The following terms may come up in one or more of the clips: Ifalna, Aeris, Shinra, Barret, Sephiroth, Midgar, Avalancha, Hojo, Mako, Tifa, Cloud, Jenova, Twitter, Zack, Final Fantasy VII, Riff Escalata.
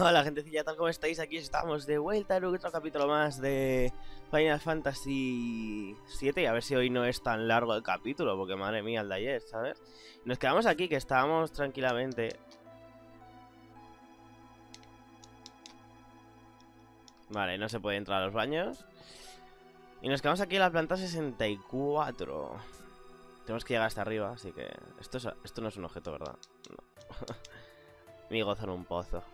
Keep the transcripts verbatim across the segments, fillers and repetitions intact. Hola gentecilla, tal como estáis, aquí estamos de vuelta en otro capítulo más de Final Fantasy siete. A ver si hoy no es tan largo el capítulo, porque madre mía el de ayer, ¿sabes? Nos quedamos aquí, que estábamos tranquilamente. Vale, no se puede entrar a los baños. Y nos quedamos aquí en la planta sesenta y cuatro. Tenemos que llegar hasta arriba, así que... Esto, es... Esto no es un objeto, ¿verdad? No. Mi gozo en un pozo.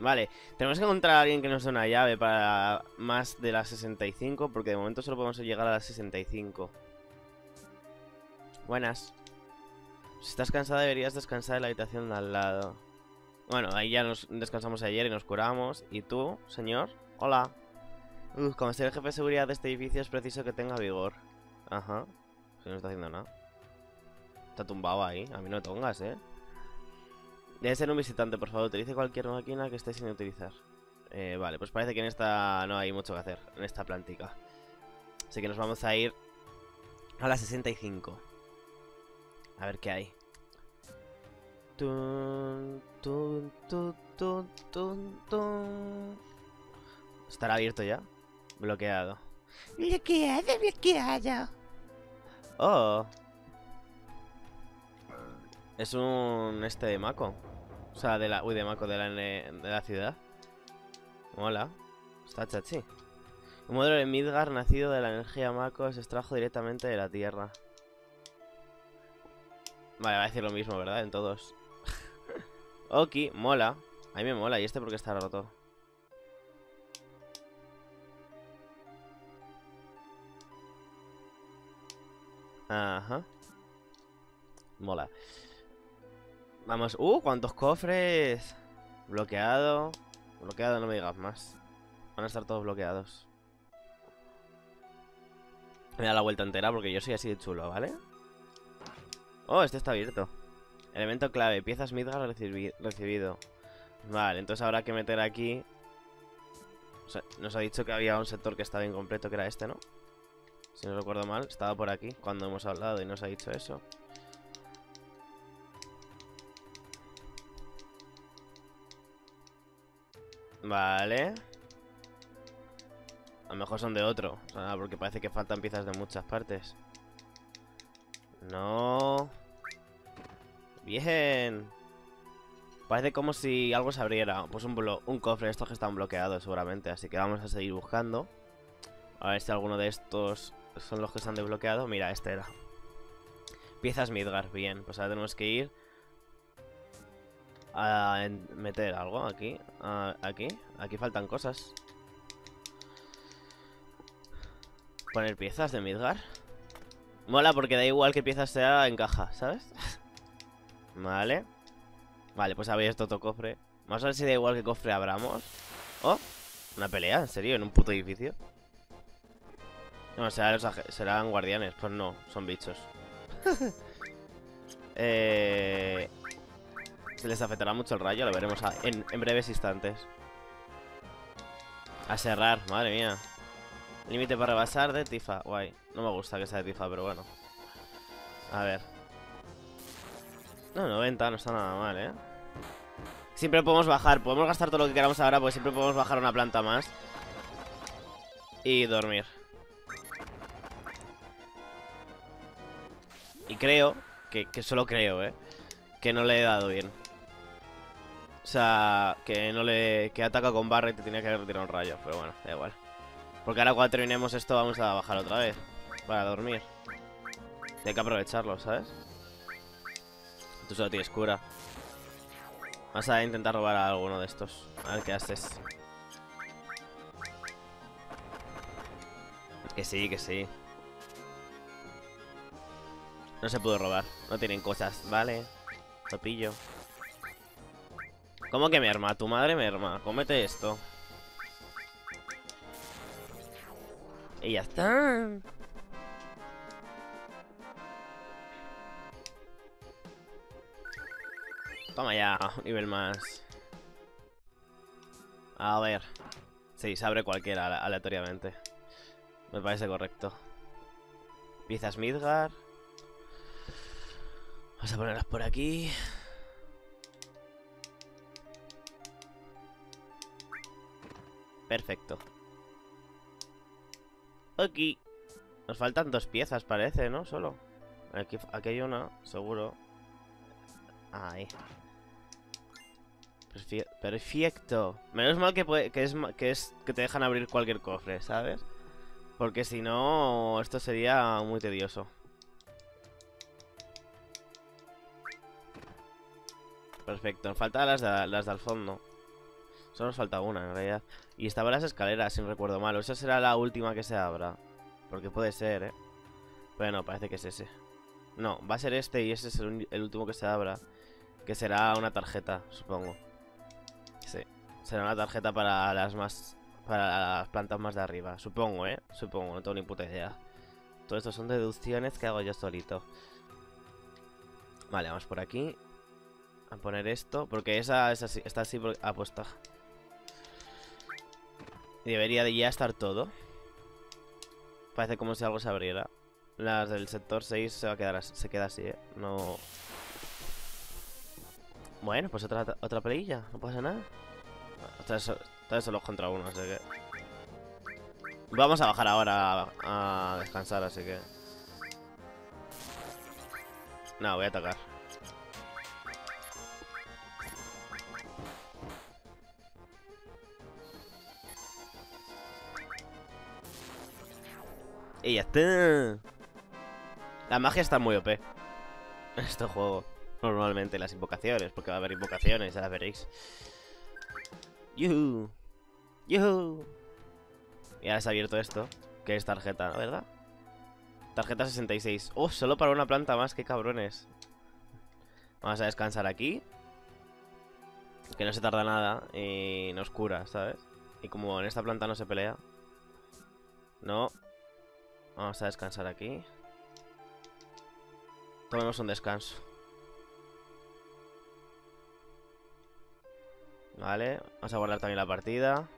Vale, tenemos que encontrar a alguien que nos dé una llave para más de la sesenta y cinco, porque de momento solo podemos llegar a la sesenta y cinco. Buenas. Si estás cansada deberías descansar en la habitación de al lado. Bueno, ahí ya nos descansamos ayer y nos curamos. ¿Y tú, señor? Hola. Uf, como ser el jefe de seguridad de este edificio es preciso que tenga vigor. Ajá. Si no está haciendo nada. Está tumbado ahí, a mí no me tongas, eh. Debe ser un visitante, por favor, utilice cualquier máquina que esté sin utilizar. Eh, vale, pues parece que en esta no hay mucho que hacer, en esta plántica. Así que nos vamos a ir a la sesenta y cinco. A ver qué hay. Tun, tun, tun, tun, tun, tun. ¿Estará abierto ya? Bloqueado. Bloqueado, bloqueado. Oh. Es un... este de Mako. O sea, de la... Uy, de Mako, de la, de la ciudad. Mola. Está chachi. Un modelo de Midgar nacido de la energía Mako se extrajo directamente de la tierra. Vale, va a decir lo mismo, ¿verdad? En todos. Oki, mola. A mí me mola. ¿Y este porque está roto? Ajá. Mola. Vamos. ¡Uh! ¡Cuántos cofres! Bloqueado. Bloqueado, no me digas más. Van a estar todos bloqueados. Me da la vuelta entera porque yo soy así de chulo, ¿vale? Oh, este está abierto. Elemento clave. Piezas Midgar recibi recibido. Vale, entonces habrá que meter aquí... O sea, nos ha dicho que había un sector que estaba incompleto, que era este, ¿no? Si no recuerdo mal, estaba por aquí cuando hemos hablado y nos ha dicho eso. Vale. A lo mejor son de otro. O sea, porque parece que faltan piezas de muchas partes. No. Bien. Parece como si algo se abriera. Pues un, blo un cofre. Estos que están bloqueados seguramente. Así que vamos a seguir buscando. A ver si alguno de estos son los que se han desbloqueado. Mira, este era. Piezas Midgar. Bien. Pues ahora tenemos que ir a meter algo aquí. Uh, aquí. Aquí faltan cosas. Poner piezas de Midgar. Mola porque da igual que piezas sea en caja, ¿sabes? Vale. Vale, pues habéis todo cofre. Vamos a ver si da igual que cofre abramos. Oh, una pelea, ¿en serio? ¿En un puto edificio? No, serán, los serán guardianes. Pues no, son bichos. eh... Se les afectará mucho el rayo, lo veremos a, en, en breves instantes. A cerrar, madre mía. Límite para rebasar de Tifa. Guay, no me gusta que sea de Tifa, pero bueno. A ver. No, noventa, no está nada mal, ¿eh? Siempre podemos bajar, podemos gastar todo lo que queramos ahora, porque siempre podemos bajar una planta más. Y dormir. Y creo, que, que solo creo, ¿eh? Que no le he dado bien. O sea, que no le... Que ataca con Barret y te tenía que haber retirado un rayo. Pero bueno, da igual. Porque ahora cuando terminemos esto vamos a bajar otra vez. Para dormir. Y hay que aprovecharlo, ¿sabes? Tú solo tienes cura. Vas a intentar robar a alguno de estos. A ver qué haces. Que sí, que sí. No se pudo robar. No tienen cosas, ¿vale? Lo pillo. ¿Cómo que merma? Tu madre merma. Cómete esto. Y ya está. Toma ya, nivel más. A ver. Sí, se abre cualquiera aleatoriamente. Me parece correcto. Piezas Midgar. Vamos a ponerlas por aquí. Perfecto. Aquí. Nos faltan dos piezas, parece, ¿no? Solo. Aquí, aquí hay una, seguro. Ahí. Perfecto. Menos mal que, puede, que, es, que es que te dejan abrir cualquier cofre, ¿sabes? Porque si no, esto sería muy tedioso. Perfecto, faltan las, de, las del fondo. Solo nos falta una, en realidad. Y estaban las escaleras, si no recuerdo mal. O esa será la última que se abra. Porque puede ser, ¿eh? Pero no, parece que es ese. No, va a ser este y ese es el, el último que se abra. Que será una tarjeta, supongo. Sí, será una tarjeta para las más... Para las plantas más de arriba. Supongo, ¿eh? Supongo, no tengo ni puta idea. Todo esto son deducciones que hago yo solito. Vale, vamos por aquí. A poner esto. Porque esa, esa está así porque... Ah, pues está. Debería de ya estar todo. Parece como si algo se abriera. Las del sector seis se va a quedar así, se queda así, ¿eh? No... Bueno, pues otra, otra peleilla. No pasa nada. Otra vez, otra vez solo contra uno, así que... Vamos a bajar ahora a, a descansar, así que... No, voy a atacar. Y ya está. La magia está muy O P. En este juego. Normalmente las invocaciones, porque va a haber invocaciones, ya las veréis. ¡Yuhu! ¡Yuhu! Y ahora se ha abierto esto, que es tarjeta, ¿verdad? Tarjeta sesenta y seis. ¡Oh! Solo para una planta más, qué cabrones. Vamos a descansar aquí. Que no se tarda nada y nos cura, ¿sabes? Y como en esta planta no se pelea. No. Vamos a descansar aquí. Tomemos un descanso. Vale, vamos a guardar también la partida.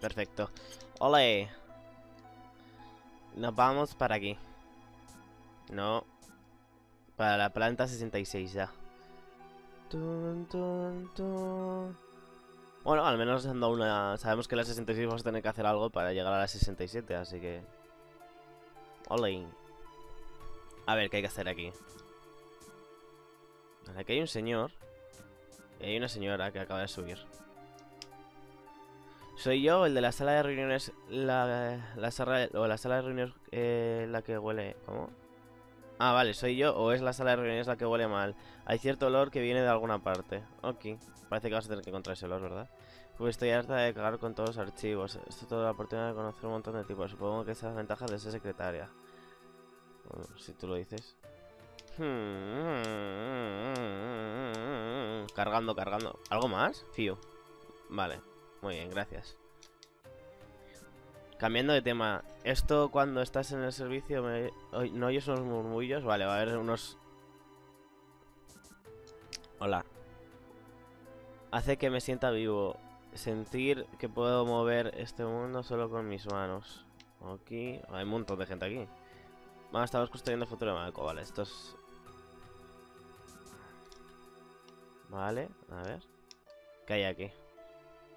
Perfecto. ¡Ole! Nos vamos para aquí. No. Para la planta sesenta y seis ya. Tun, tun, tun. Bueno, al menos ando una... Sabemos que en la sesenta y seis vamos a tener que hacer algo para llegar a la sesenta y siete, así que... ¡Ole! A ver, ¿qué hay que hacer aquí? Aquí hay un señor. Y hay una señora que acaba de subir. Soy yo, el de la sala de reuniones... La, la sala, o la sala de reuniones eh, la que huele... ¿Cómo? Ah, vale, soy yo o es la sala de reuniones la que huele mal. Hay cierto olor que viene de alguna parte. Ok, parece que vas a tener que encontrar ese olor, ¿verdad? Pues estoy harta de cagar con todos los archivos. Esto es toda la oportunidad de conocer un montón de tipos. Supongo que esas ventajas de ser secretaria. Bueno, si tú lo dices. Cargando, cargando. ¿Algo más? Fío. Vale, muy bien, gracias. Cambiando de tema, esto cuando estás en el servicio me... ¿No oyes unos murmullos? Vale, va a haber unos... Hola. Hace que me sienta vivo. Sentir que puedo mover este mundo solo con mis manos. Aquí... Hay un montón de gente aquí. Bueno, estamos construyendo el futuro de Mako, vale, esto es... Vale, a ver... ¿Qué hay aquí?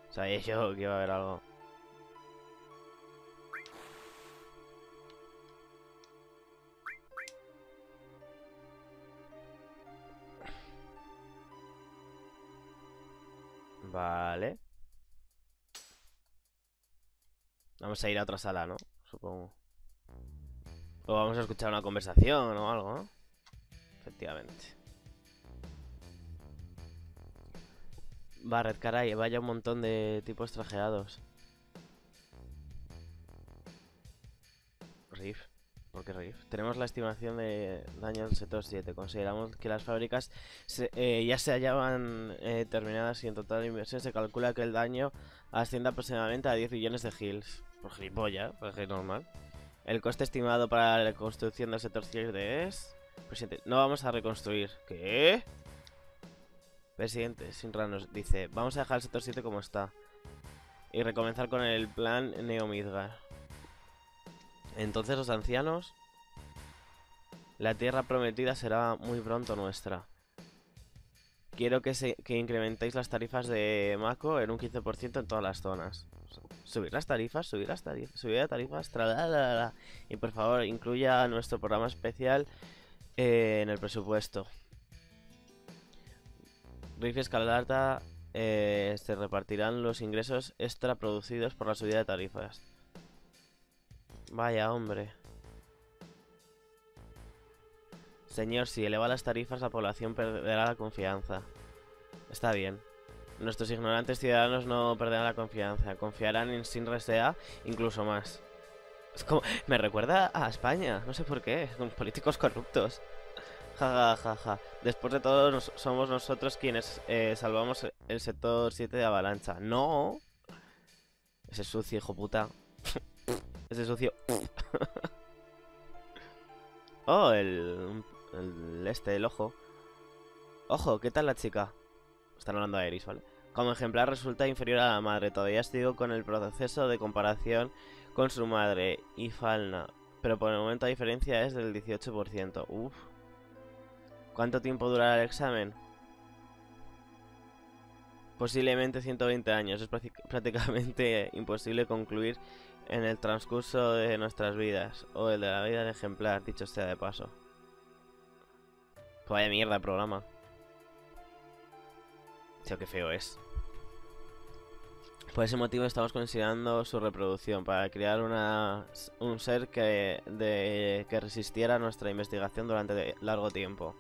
Sabía yo que iba a haber algo... Vale. Vamos a ir a otra sala, ¿no? Supongo. O vamos a escuchar una conversación o algo, ¿no? Efectivamente. Barret, caray, vaya un montón de tipos trajeados. Riff. ¿Por qué Riff? Tenemos la estimación de daño del sector siete. Consideramos que las fábricas se, eh, ya se hallaban eh, terminadas y en total inversión se calcula que el daño asciende aproximadamente a diez billones de gils. Por gilipollas, por gil normal. El coste estimado para la construcción del sector siete es... Presidente, no vamos a reconstruir. ¿Qué? Presidente, Shinra nos dice... Vamos a dejar el sector siete como está. Y recomenzar con el plan Neo Midgar. Entonces los ancianos... La tierra prometida será muy pronto nuestra. Quiero que, se, que incrementéis las tarifas de Mako en un quince por ciento en todas las zonas. Subir las tarifas, subir las tarifas, subir las tarifas, tra la, la, la. Y por favor, incluya nuestro programa especial eh, en el presupuesto. Riff Escalata, eh, se repartirán los ingresos extra producidos por la subida de tarifas. Vaya, hombre. Señor, si eleva las tarifas, la población perderá la confianza. Está bien. Nuestros ignorantes ciudadanos no perderán la confianza. Confiarán en Shinra S A incluso más. Es como... Me recuerda a España. No sé por qué. Son políticos corruptos. Ja, ja, ja, ja. Después de todo, nos, somos nosotros quienes eh, salvamos el sector siete de Avalancha. ¡No! Ese sucio, hijo puta. Ese sucio... Oh, el... El este, el ojo. Ojo, ¿qué tal la chica? Están hablando de Aeris, ¿vale? Como ejemplar resulta inferior a la madre. Todavía sigo con el proceso de comparación con su madre, Ifalna. Pero por el momento la diferencia es del dieciocho por ciento. Uf. ¿Cuánto tiempo durará el examen? Posiblemente ciento veinte años. Es prácticamente imposible concluir en el transcurso de nuestras vidas. O el de la vida del ejemplar, dicho sea de paso. Vaya mierda el programa. Tío, qué feo es. Por ese motivo estamos considerando su reproducción, para crear una, un ser que, de, que resistiera nuestra investigación durante largo tiempo.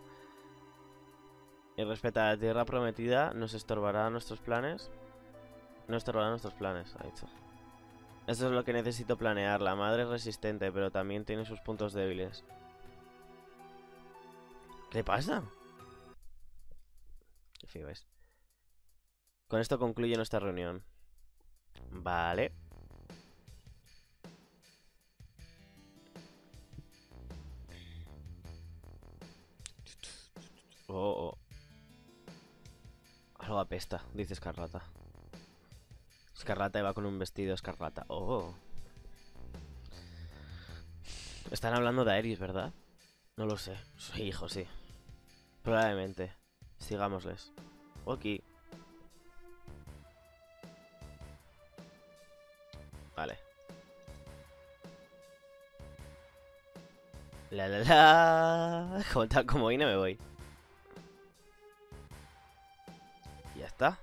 Y respecto a la tierra prometida, ¿nos estorbará nuestros planes? No estorbará nuestros planes, ha dicho. Eso es lo que necesito planear. La madre es resistente, pero también tiene sus puntos débiles. ¿Qué pasa? Qué feo es. Con esto concluye nuestra reunión. Vale. Oh, oh. Algo apesta, dice Escarlata. Escarlata y va con un vestido escarlata. Oh. Están hablando de Aeris, ¿verdad? No lo sé. Soy hijo, sí. Probablemente. Sigámosles. Ok. Vale. La la la. Como tal como vine me voy. Ya está.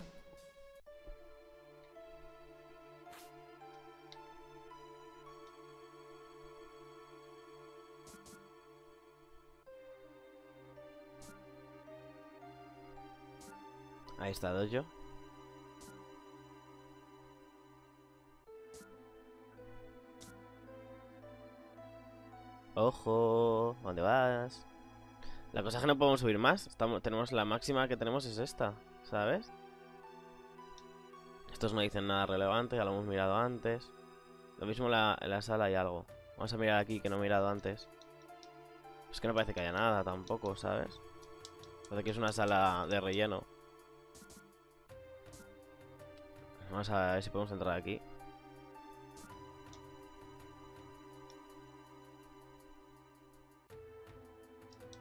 Ahí está Dojo. Ojo, ¿dónde vas? La cosa es que no podemos subir más. Estamos, tenemos la máxima que tenemos es esta, ¿sabes? Estos no dicen nada relevante, ya lo hemos mirado antes. Lo mismo en la, en la sala hay algo. Vamos a mirar aquí, que no he mirado antes. Es que no parece que haya nada tampoco, ¿sabes? Parece que es una sala de relleno. Vamos a ver si podemos entrar aquí.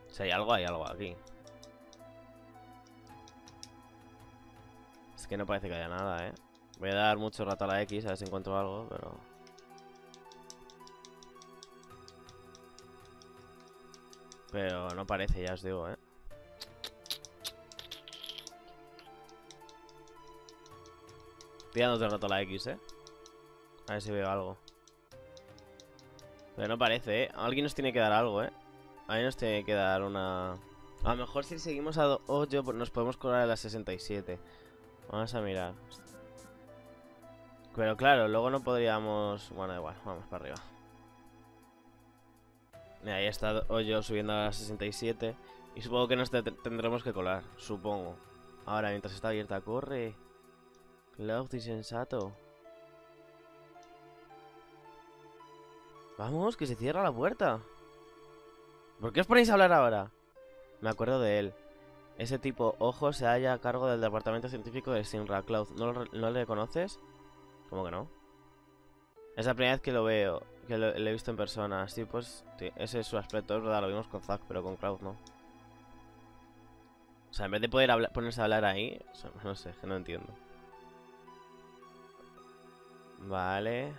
Si hay algo, hay algo aquí. Es que no parece que haya nada, eh. Voy a dar mucho rato a la X a ver si encuentro algo, pero... Pero no parece, ya os digo, eh. Estoy dando todo el rato la X, eh. A ver si veo algo. Pero no parece, eh. Alguien nos tiene que dar algo, eh. A mí nos tiene que dar una... A lo mejor si seguimos a Hojo nos podemos colar a la sesenta y siete. Vamos a mirar. Pero claro, luego no podríamos... Bueno, da igual, vamos para arriba. Mira, ahí está Hojo subiendo a la sesenta y siete. Y supongo que nos te tendremos que colar, supongo. Ahora, mientras está abierta, corre. Cloud y sensato. Vamos, que se cierra la puerta. ¿Por qué os ponéis a hablar ahora? Me acuerdo de él. Ese tipo, Hojo, se halla a cargo del departamento científico de Shinra. Cloud, ¿no, ¿no le conoces? ¿Cómo que no? Es la primera vez que lo veo. que lo, lo he visto en persona. Así pues, sí, ese es su aspecto, es verdad, lo vimos con Zack, pero con Cloud no. O sea, en vez de poder hablar, ponerse a hablar ahí, o sea, no sé, que no entiendo. Vale.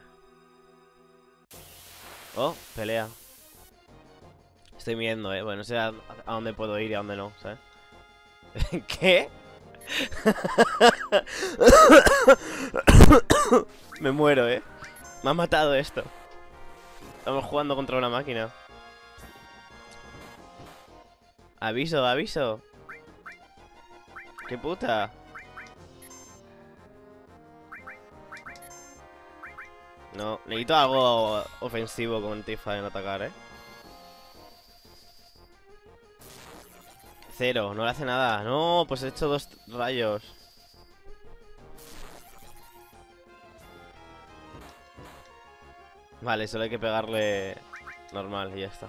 Oh, pelea. Estoy mirando, eh. Bueno, no sé a, a dónde puedo ir y a dónde no, ¿sabes? ¿Qué? Me muero, eh. Me ha matado esto. Estamos jugando contra una máquina. Aviso, aviso. ¡Qué puta! No, necesito algo ofensivo con Tifa en atacar, ¿eh? Cero, no le hace nada. No, pues he hecho dos rayos. Vale, solo hay que pegarle normal y ya está.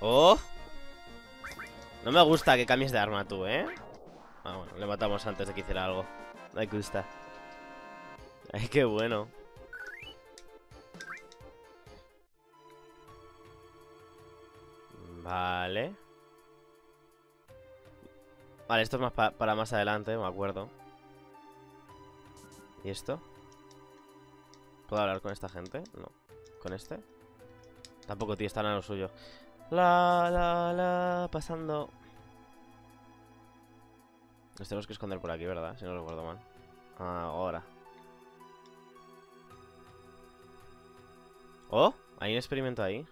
¡Oh! No me gusta que cambies de arma tú, ¿eh? Ah, bueno, le matamos antes de que hiciera algo. Me gusta. Ay, qué bueno. Vale. Vale, esto es más pa para más adelante, me acuerdo. ¿Y esto? ¿Puedo hablar con esta gente? No. ¿Con este? Tampoco, tío, están a lo suyo. La, la, la, pasando. Nos tenemos que esconder por aquí, ¿verdad? Si no recuerdo mal. Ahora. Oh, hay un experimento ahí.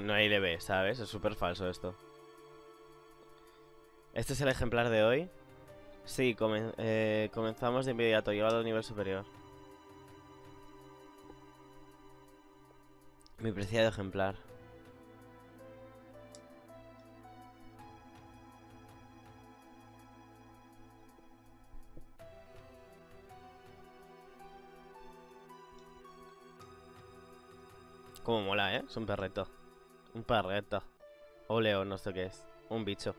No hay D B, ¿sabes? Es súper falso esto. Este es el ejemplar de hoy. Sí, comen eh, comenzamos de inmediato. Llevado al nivel superior. Mi preciado ejemplar. Como mola, ¿eh? Es un perreto. Un perreto. O león, no sé qué es. Un bicho.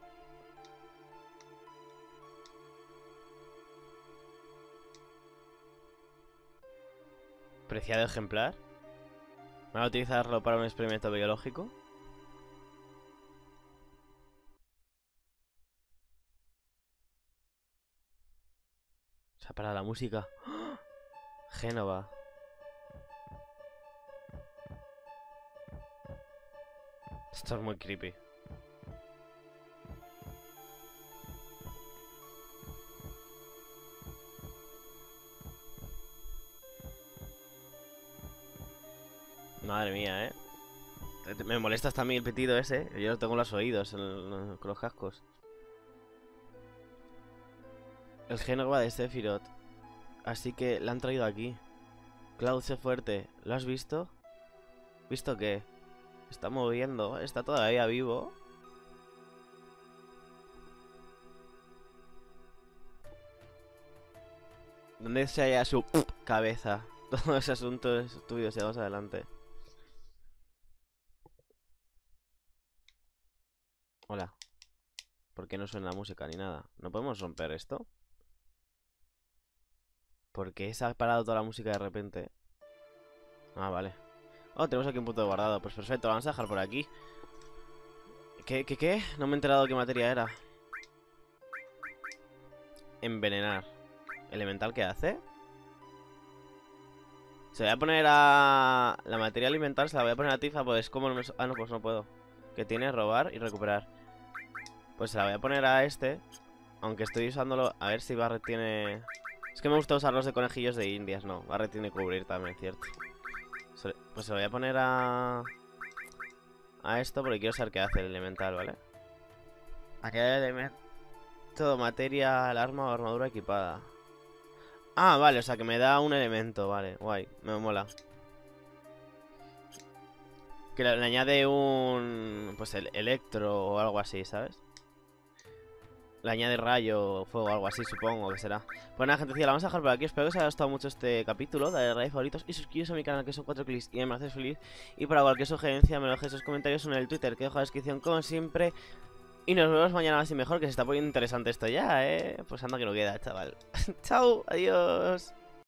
Preciado ejemplar. ¿Van a utilizarlo para un experimento biológico? O sea, para la música. ¡Oh! Jenova. Esto es muy creepy. Madre mía, eh. Me molesta hasta a mí el pitido ese. Yo no tengo los oídos con los cascos. El Jenova de Sephiroth. Así que la han traído aquí. Cloud, sé fuerte. ¿Lo has visto? ¿Visto qué? Está moviendo. Está todavía vivo. ¿Dónde se halla su cabeza? Todo ese asunto es tuyo. Sigamos adelante. Hola. ¿Por qué no suena la música ni nada? ¿No podemos romper esto? ¿Por qué se ha parado toda la música de repente? Ah, vale. Oh, tenemos aquí un punto de guardado. Pues perfecto, vamos a dejar por aquí. ¿Qué, qué, qué? No me he enterado qué materia era. Envenenar. ¿Elemental qué hace? Se voy a poner a... La materia elemental se la voy a poner a Tifa. Pues como no me... Ah, no, pues no puedo. Que tiene robar y recuperar. Pues se la voy a poner a este. Aunque estoy usándolo... A ver si Barret tiene... Es que me gusta usar los de conejillos de indias. No, Barret tiene que cubrir también, ¿cierto? Pues se lo voy a poner a... A esto porque quiero saber qué hace el elemental, ¿vale? Aquel elemento, materia, arma o armadura equipada. Ah, vale, o sea que me da un elemento, vale, guay, me mola. Que le añade un... Pues el electro o algo así, ¿sabes? Le añade rayo, fuego, algo así, supongo que será. Pues nada, gente, la vamos a dejar por aquí. Espero que os haya gustado mucho este capítulo. Dale like, favoritos y suscribiros a mi canal, que son cuatro clics y me haces feliz. Y para cualquier sugerencia me lo dejéis en los comentarios o en el Twitter, que dejo en la descripción como siempre. Y nos vemos mañana así mejor, que se está poniendo interesante esto ya, ¿eh? Pues anda que no queda, chaval. Chao, adiós.